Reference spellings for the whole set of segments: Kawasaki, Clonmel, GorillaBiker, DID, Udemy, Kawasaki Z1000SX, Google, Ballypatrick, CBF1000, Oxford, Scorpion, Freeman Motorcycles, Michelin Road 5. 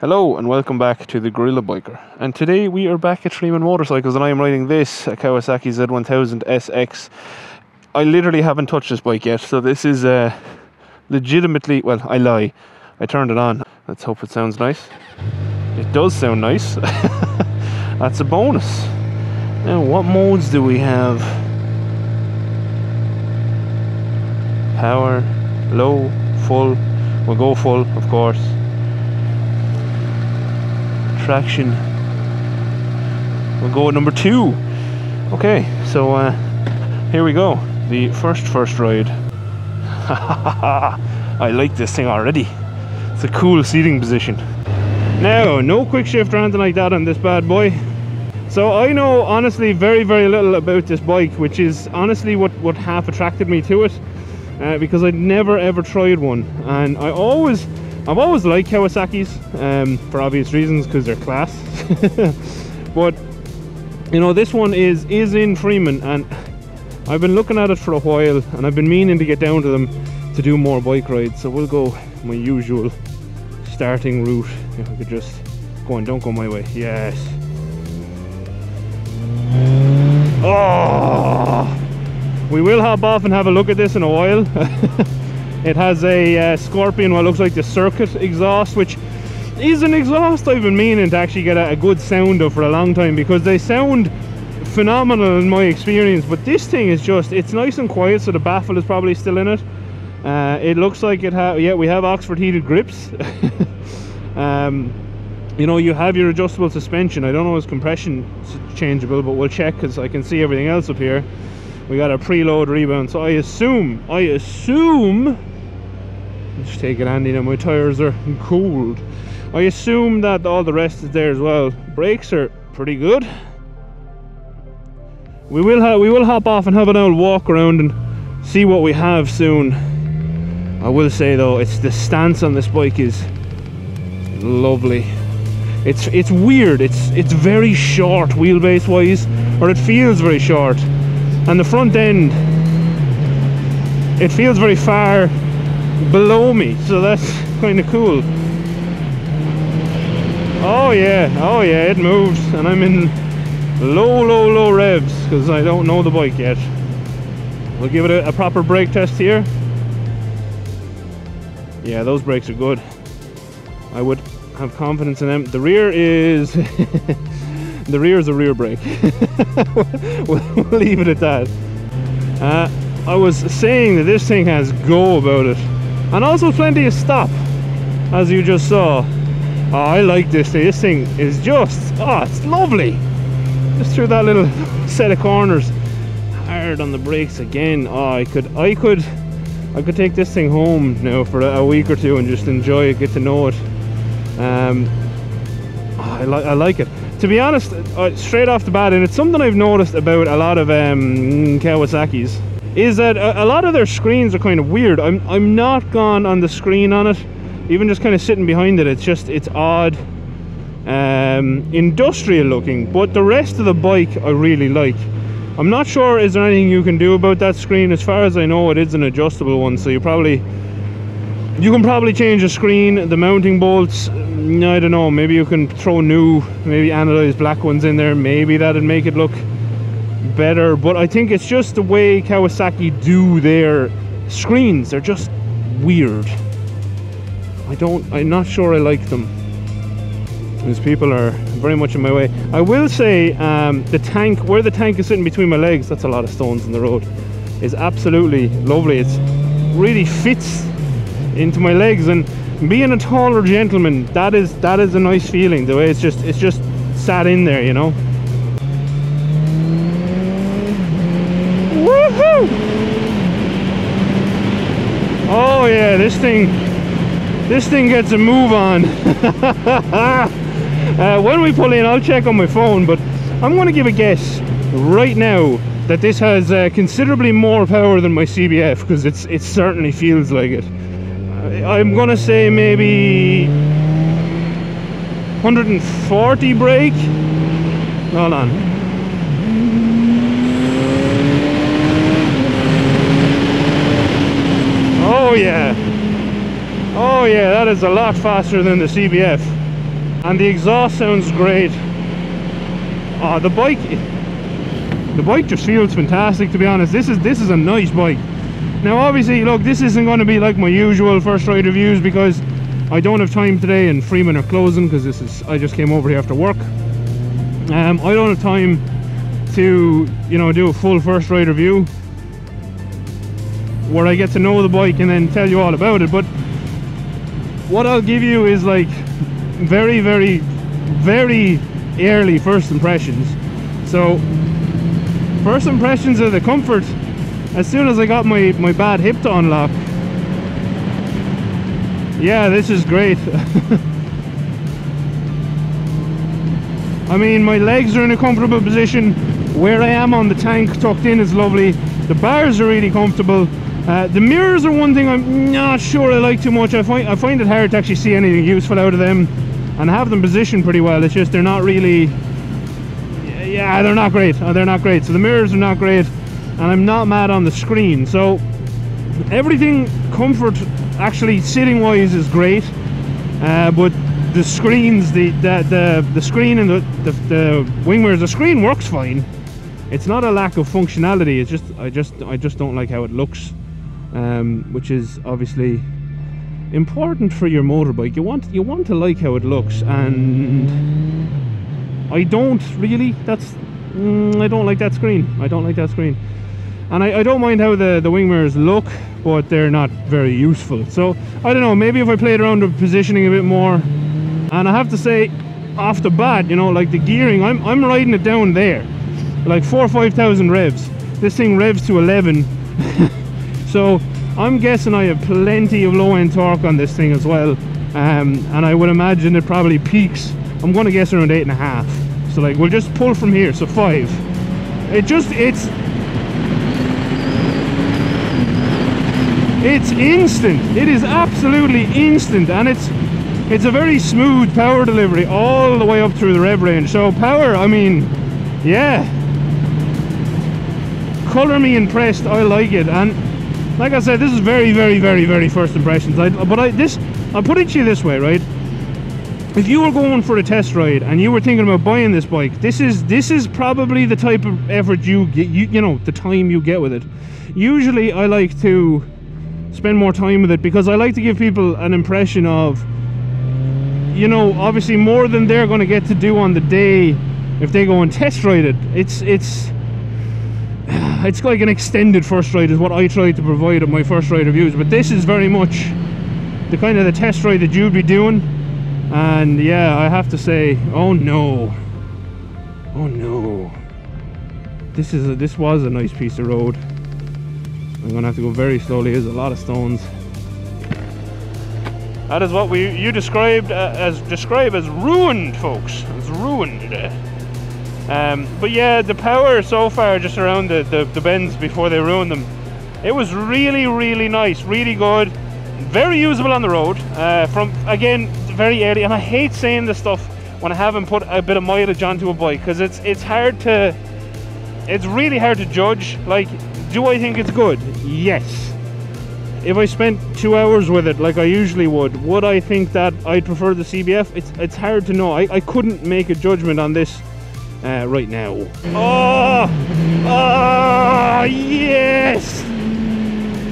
Hello and welcome back to the Gorilla Biker, and today we are back at Freeman Motorcycles and I am riding this Kawasaki Z1000SX. I literally haven't touched this bike yet, so this is legitimately, well, I lie, I turned it on. Let's hope it sounds nice. It does sound nice. That's a bonus. Now what modes do we have? Power, low, full, we'll go full of course. Traction, we'll go at number 2. Okay, so here we go, the first ride. I like this thing already. It's a cool seating position. Now, no quick shift or anything like that on this bad boy. So I know honestly very little about this bike, which is honestly what half attracted me to it, because I'd never ever tried one, and I've always liked Kawasaki's, for obvious reasons, because they're class. But you know, this one is in Freeman, and I've been looking at it for a while, and I've been meaning to get down to them to do more bike rides. So we'll go my usual starting route. If I could just go on, don't go my way. Yes. Oh, we will hop off and have a look at this in a while. It has a Scorpion, what looks like the circuit exhaust, which is an exhaust I've been meaning to actually get a good sound of for a long time, because they sound phenomenal in my experience. But this thing is just, it's nice and quiet, so the baffle is probably still in it. It looks like it has, yeah, we have Oxford heated grips. You know, you have your adjustable suspension. I don't know if compression's changeable, but we'll check, because I can see everything else up here. We got a preload rebound, so I assume just take it handy now, my tires are cooled. I assume that all the rest is there as well. Brakes are pretty good. We will hop off and have an old walk around and see what we have soon. I will say though, it's the stance on this bike is lovely. It's weird. It's very short wheelbase wise, or it feels very short, and the front end, it feels very far below me, so that's kind of cool. Oh yeah, it moves, and I'm in low revs because I don't know the bike yet. We'll give it a proper brake test here. Yeah, those brakes are good. I would have confidence in them. The rear is the rear is a rear brake. We'll leave it at that. I was saying that this thing has go about it, and also plenty of stop, as you just saw. Oh, I like this thing. This thing is just, oh, it's lovely. Just through that little set of corners, hard on the brakes again. Oh, I could take this thing home now for a week or two and just enjoy it, get to know it. I like it. To be honest, straight off the bat, and it's something I've noticed about a lot of Kawasaki's, is that a lot of their screens are kind of weird. I'm not gone on the screen on it, even just kind of sitting behind it. It's odd, industrial looking, but the rest of the bike I really like. I'm not sure, is there anything you can do about that screen? As far as I know, it is an adjustable one, so you can probably change the screen, the mounting bolts. I don't know, maybe you can throw new, maybe anodized black ones in there, maybe that'd make it look better. But I think it's just the way Kawasaki do their screens, they're just weird. I'm not sure I like them. These people are very much in my way. I will say, where the tank is sitting between my legs, that's a lot of stones in the road, is absolutely lovely. It really fits into my legs, and being a taller gentleman, that is a nice feeling, the way it's just sat in there, you know. Woohoo! Oh yeah, this thing gets a move on. When we pull in, I'll check on my phone, but I'm going to give a guess right now that this has considerably more power than my CBF, because it certainly feels like it. I'm gonna say maybe 140 brake. Hold on. Oh yeah. Oh yeah, that is a lot faster than the CBF. and the exhaust sounds great. Oh, the bike just feels fantastic, to be honest. This is a nice bike. Now obviously, look, this isn't going to be like my usual first ride reviews because I don't have time today and Freeman are closing, because I just came over here after work. I don't have time to, you know, do a full first ride review where I get to know the bike and then tell you all about it, but what I'll give you is like very, very, very early first impressions. So first impressions of the comfort, as soon as I got my bad hip to unlock, yeah, this is great. I mean, my legs are in a comfortable position. Where I am on the tank tucked in is lovely. The bars are really comfortable. The mirrors are one thing I'm not sure I like too much. I find it hard to actually see anything useful out of them, and have them positioned pretty well. It's just they're not really, yeah, they're not great. So the mirrors are not great, and I'm not mad on the screen. So everything comfort actually sitting wise is great, but the screens, the screen and the wing mirrors, the screen works fine. It's not a lack of functionality. It's just I just don't like how it looks. Which is obviously important for your motorbike. You want to like how it looks, and I don't really. I don't like that screen. And I don't mind how the wing mirrors look, but they're not very useful. So I don't know. Maybe if I played around with positioning a bit more, and I have to say, off the bat, you know, like the gearing, I'm riding it down there, like 4,000 or 5,000 revs. This thing revs to 11. So I'm guessing I have plenty of low-end torque on this thing as well, and I would imagine it probably peaks, I'm going to guess, around 8.5. So like, we'll just pull from here, so 5. It's instant. It is absolutely instant, and it's a very smooth power delivery all the way up through the rev range. So power, I mean, yeah, color me impressed. I like it. And like I said, this is very, very, very, very first impressions. I'll put it to you this way, right? If you were going for a test ride and you were thinking about buying this bike, this is probably the type of effort you get. You know, the time you get with it. Usually, I like to spend more time with it because I like to give people an impression of, you know, obviously more than they're going to get to do on the day if they go and test ride it. It's like an extended first ride is what I try to provide at my first ride reviews, but this is very much the kind of the test ride that you'd be doing. And yeah, I have to say, oh no, this was a nice piece of road. I'm gonna have to go very slowly. There's a lot of stones. That is what you described as ruined, folks. It's ruined today. But yeah, the power so far just around the bends before they ruin them, it was really, really nice, really good, very usable on the road, from, again, very early. And I hate saying this stuff when I haven't put a bit of mileage onto a bike, because it's really hard to judge. Like, do I think it's good? Yes. If I spent 2 hours with it like I usually would I think that I'd prefer the CBF? It's hard to know. I couldn't make a judgment on this right now. Oh yes!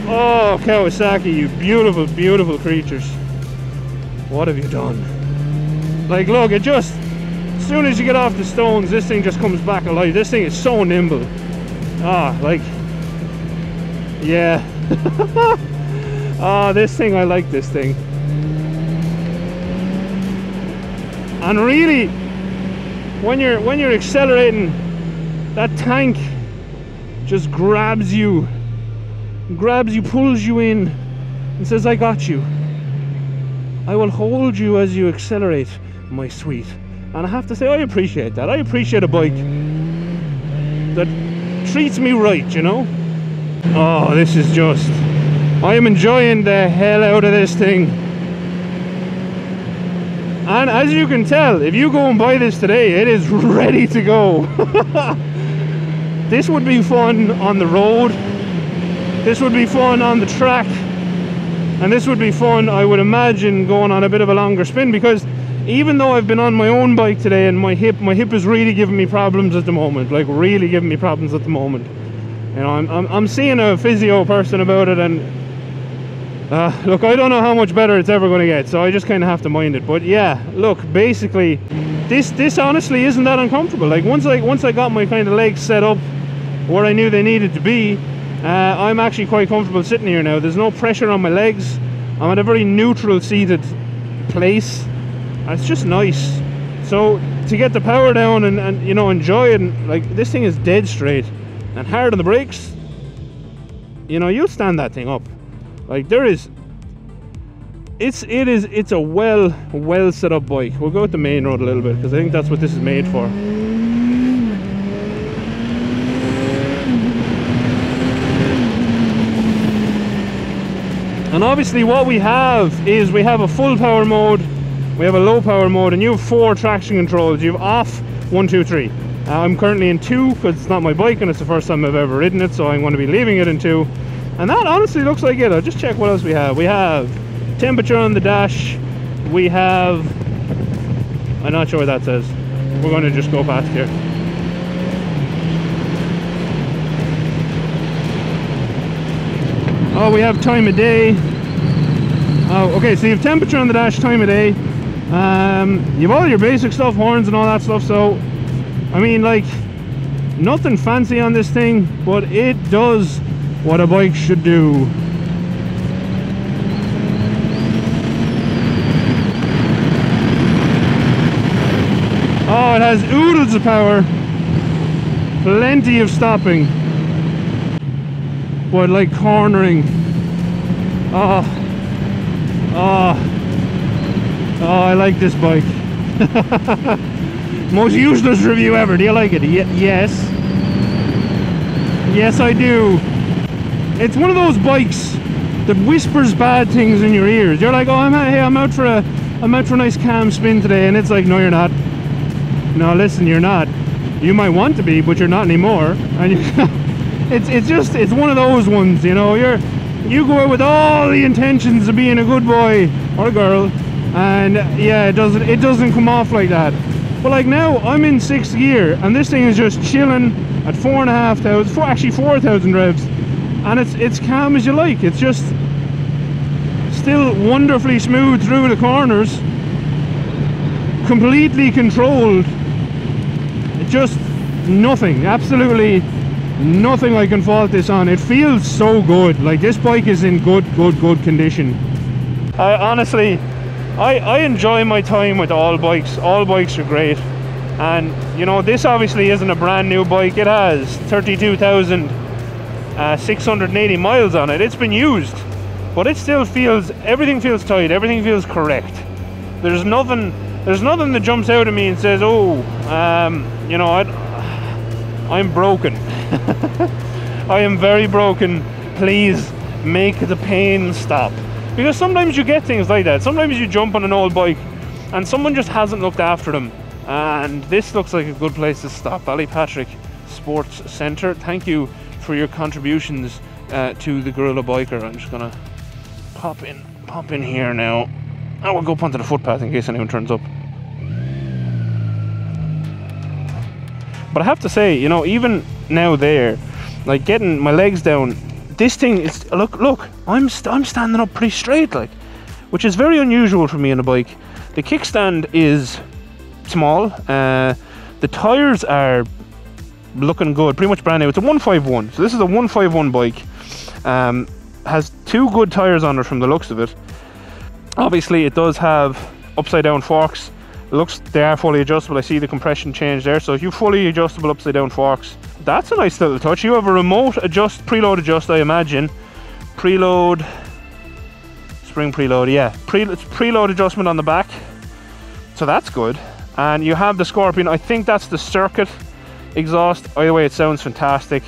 Oh, Kawasaki, you beautiful, beautiful creatures. What have you done? Like, look, it just, as soon as you get off the stones, this thing just comes back alive. This thing is so nimble. Ah, like, yeah. Ah, this thing, I like this thing. And really, when you're accelerating, that tank just grabs you, pulls you in and says, I got you, I will hold you as you accelerate, my sweet. And I have to say, I appreciate that. I appreciate a bike that treats me right, you know. Oh, this is just, I am enjoying the hell out of this thing. And as you can tell, if you go and buy this today, it is ready to go. This would be fun on the road, this would be fun on the track, and this would be fun, I would imagine, going on a bit of a longer spin, because even though I've been on my own bike today and my hip is really giving me problems at the moment, like really giving me problems at the moment. You know, I'm seeing a physio person about it, and look, I don't know how much better it's ever going to get, so I just kind of have to mind it. But yeah, look, basically this honestly isn't that uncomfortable. Like once I got my kind of legs set up where I knew they needed to be, I'm actually quite comfortable sitting here now. There's no pressure on my legs. I'm at a very neutral seated place. It's just nice. So to get the power down and you know, enjoy it, and like this thing is dead straight and hard on the brakes. You know, you'll stand that thing up. Like there is, it's a well set up bike. We'll go at the main road a little bit because I think that's what this is made for. And obviously what we have is we have a full power mode, we have a low power mode, and you have four traction controls. You have off, 1, 2, 3. I'm currently in 2 because it's not my bike and it's the first time I've ever ridden it, so I'm going to be leaving it in 2. And that honestly looks like it. I'll just check what else we have. We have temperature on the dash. We have... I'm not sure what that says. We're going to just go past here. Oh, we have time of day. Oh, okay, so you have temperature on the dash, time of day. You have all your basic stuff, horns and all that stuff. So, I mean, like, nothing fancy on this thing, but it does what a bike should do. Oh, it has oodles of power. Plenty of stopping. But like cornering. Oh, I like this bike. Most useless review ever. Do you like it? Yes. Yes, I do. It's one of those bikes that whispers bad things in your ears. You're like, oh, I'm out for a nice calm spin today, and it's like, no, you're not. No, listen, you're not. You might want to be, but you're not anymore. And you. It's one of those ones, you know. You go out with all the intentions of being a good boy or a girl, and yeah, it doesn't come off like that. But like now, I'm in 6th gear, and this thing is just chilling at 4,500, actually 4,000 revs, and it's calm as you like. It's just still wonderfully smooth through the corners, completely controlled. It's just nothing, absolutely. Nothing I can fault this on. It feels so good. Like this bike is in good condition. Honestly, I enjoy my time with all bikes. All bikes are great, and you know, this obviously isn't a brand new bike. It has 32,680 miles on it. It's been used, but it still feels, everything feels tight, everything feels correct. There's nothing that jumps out at me and says, oh, you know, I'm broken. I am very broken, please make the pain stop. Because sometimes you get things like that. Sometimes you jump on an old bike and someone just hasn't looked after them, and this looks like a good place to stop. Ballypatrick Sports Centre, thank you for your contributions to the Gorilla Biker. I'm just gonna pop in here now. I will go up onto the footpath in case anyone turns up. But I have to say, you know, even now there, like getting my legs down, this thing is, look, I'm standing up pretty straight, like, which is very unusual for me in a bike. The kickstand is small. The tires are looking good, pretty much brand new. It's a 151, so this is a 151 bike. Has 2 good tires on it from the looks of it. Obviously, it does have upside down forks. Looks, they are fully adjustable. I see the compression change there, so if you fully adjustable upside down forks, that's a nice little touch. You have a remote adjust, preload adjust, I imagine. Preload, spring preload, yeah. Preload adjustment on the back, so that's good. And you have the Scorpion, I think that's the circuit exhaust. Either way, it sounds fantastic.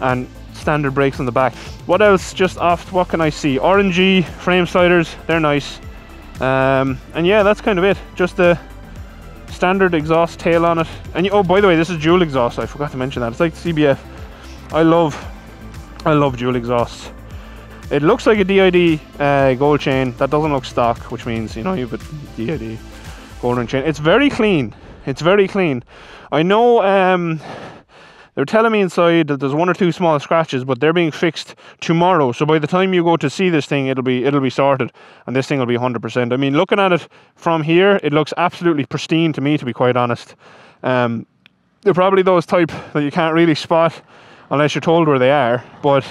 And standard brakes on the back. What else, just off, what can I see? RNG, frame sliders, they're nice. And yeah, that's kind of it. Just the standard exhaust tail on it. And you, oh, by the way, this is dual exhaust. I forgot to mention that. It's like the CBF. I love dual exhausts. It looks like a DID gold chain. That doesn't look stock, which means, you know, you've got DID. going unchained. It's very clean. It's very clean. I know they're telling me inside that there's one or two small scratches, but they're being fixed tomorrow. So by the time you go to see this thing, it'll be sorted, and this thing will be 100%. I mean, looking at it from here, it looks absolutely pristine to me, to be quite honest. They're probably those type that you can't really spot unless you're told where they are. But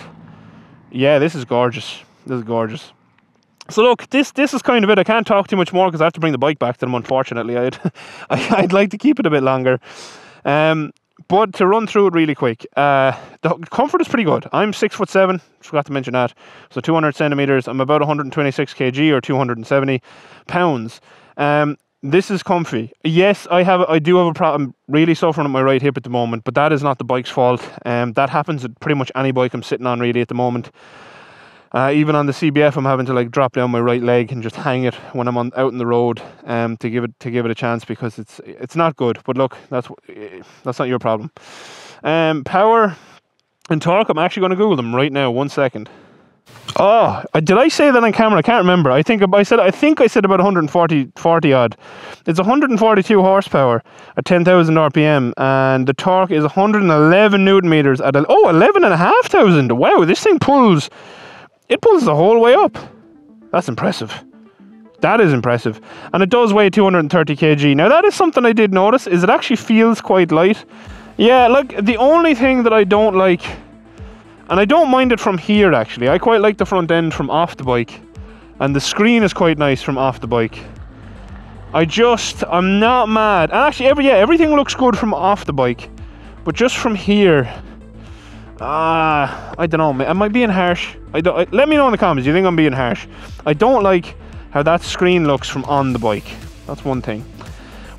yeah, this is gorgeous. This is gorgeous. So look, this is kind of it. I can't talk too much more because I have to bring the bike back to them, unfortunately. I'd like to keep it a bit longer. But to run through it really quick, the comfort is pretty good. I'm 6'7", forgot to mention that. So 200 centimeters, I'm about 126 kg or 270 pounds. This is comfy. Yes, I do have a problem. I'm really suffering at my right hip at the moment, but that is not the bike's fault. That happens at pretty much any bike I'm sitting on really at the moment. Even on the CBF, I'm having to like drop down my right leg and just hang it when I'm out in the road to give it a chance, because it's not good. But look, that's not your problem. Power and torque, I'm actually going to Google them right now. 1 second. Oh, did I say that on camera? I can't remember. I think I said about 140 odd. It's 142 horsepower at 10,000 RPM, and the torque is 111 newton meters at 11,500. Wow, this thing pulls. It pulls the whole way up. That's impressive. That is impressive. And it does weigh 230 kg. Now that is something I did notice, is it actually feels quite light. Yeah, like the only thing that I don't like, and I don't mind it from here actually, I quite like the front end from off the bike, and the screen is quite nice from off the bike. I'm not mad. And actually, everything looks good from off the bike, but just from here, I don't know. Am I being harsh? Let me know in the comments. Do you think I'm being harsh? I don't like how that screen looks from on the bike. That's one thing.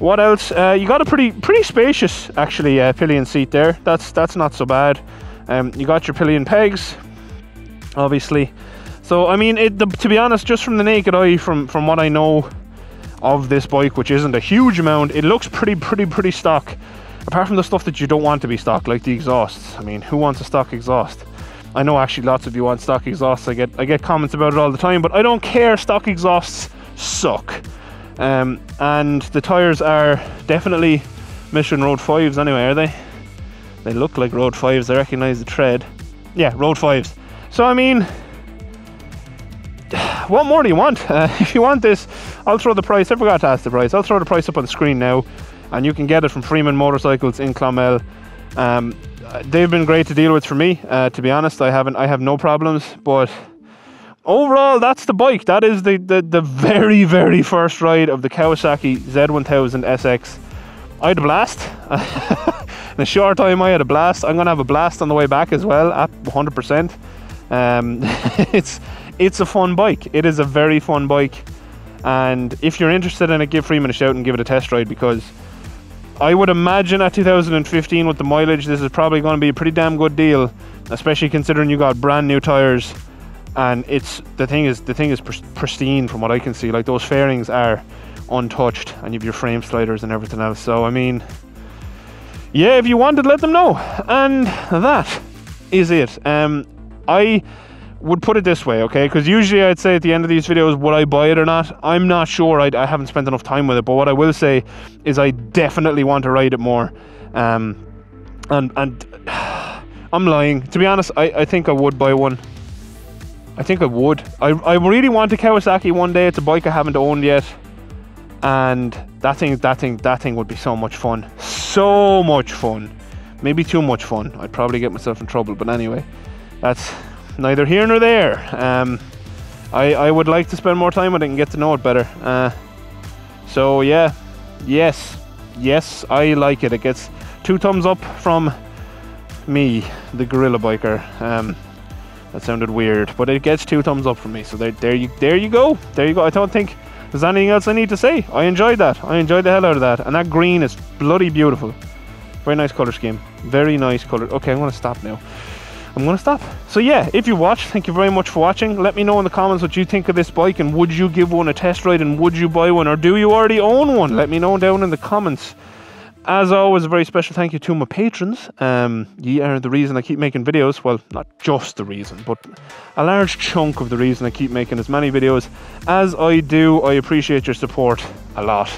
What else? You got a pretty spacious actually pillion seat there. That's not so bad. You got your pillion pegs, obviously. So I mean, to be honest, just from the naked eye, from what I know of this bike, which isn't a huge amount, it looks pretty stock. Apart from the stuff that you don't want to be stock, like the exhausts. I mean, who wants a stock exhaust? I know actually lots of you want stock exhausts. I get comments about it all the time, but I don't care. Stock exhausts suck. And the tires are definitely Michelin Road 5s anyway, are they? They look like Road 5s. I recognize the tread. Yeah, Road 5s. So I mean, what more do you want? If you want this, I'll throw the price. I forgot to ask the price. I'll throw the price up on the screen now. And you can get it from Freeman Motorcycles in Clonmel. They've been great to deal with for me. To be honest, I have no problems. But overall, that's the bike. That is the very, very first ride of the Kawasaki Z1000SX. I had a blast. In a short time, I had a blast. I'm gonna have a blast on the way back as well, at 100%. It's a fun bike. It is a very fun bike. And if you're interested in it, give Freeman a shout and give it a test ride, because I would imagine at 2015 with the mileage, this is probably going to be a pretty damn good deal, especially considering you got brand new tires. And the thing is pristine from what I can see. Like, those fairings are untouched, and you have your frame sliders and everything else. So I mean, yeah, if you wanted, let them know. And that is it. I would put it this way, okay, because usually I'd say at the end of these videos, would I buy it or not? I'm not sure. I haven't spent enough time with it, but what I will say is I definitely want to ride it more. And I'm lying, to be honest. I think I would buy one. I think I would. I really want a Kawasaki one day. It's a bike I haven't owned yet, and that thing would be so much fun. So much fun. Maybe too much fun. I'd probably get myself in trouble, but anyway, that's neither here nor there. I would like to spend more time with it and get to know it better. So yeah, yes, I like it. It gets 2 thumbs up from me, the gorilla biker. That sounded weird, but it gets 2 thumbs up from me. So there you go. I don't think there's anything else I need to say. I enjoyed that. I enjoyed the hell out of that. And that green is bloody beautiful. Very nice color scheme. Very nice color. Okay, I'm gonna stop now. I'm gonna stop. So yeah, if you watched, thank you very much for watching. Let me know in the comments what you think of this bike, and would you give one a test ride, and would you buy one, or do you already own one? Let me know down in the comments. As always, a very special thank you to my patrons. You are the reason I keep making videos. Well, not just the reason, but a large chunk of the reason I keep making as many videos as I do. I appreciate your support a lot.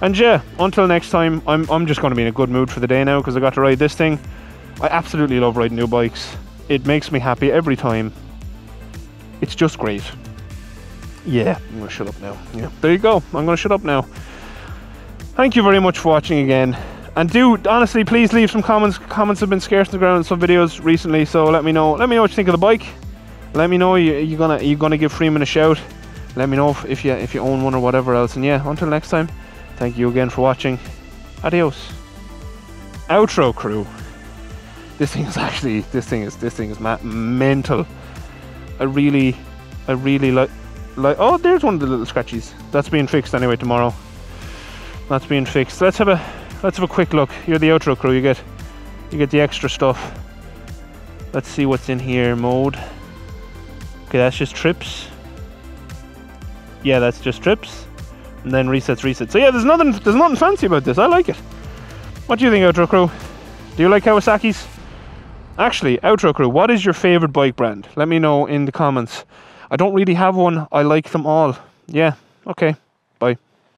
And yeah, until next time, I'm just going to be in a good mood for the day now because I got to ride this thing. I absolutely love riding new bikes. It makes me happy every time. It's just great. Yeah, I'm going to shut up now. Yeah, there you go. I'm going to shut up now. Thank you very much for watching again. And do, honestly, please leave some comments. Comments have been scarce to the ground in some videos recently, so let me know. Let me know what you think of the bike. Let me know you're gonna give Freeman a shout. Let me know if you own one or whatever else. And yeah, until next time, thank you again for watching. Adios. Outro crew. This thing is mental. I really like. Oh, there's one of the little scratchies. That's being fixed anyway tomorrow. That's being fixed. Let's have a quick look. You're the outro crew. You get the extra stuff. Let's see what's in here. Mode. Okay, that's just trips. Yeah, that's just trips. And then resets. So yeah, there's nothing fancy about this. I like it. What do you think, outro crew? Do you like Kawasaki's? Actually, outro crew, what is your favorite bike brand? Let me know in the comments. I don't really have one. I like them all. Yeah. Okay.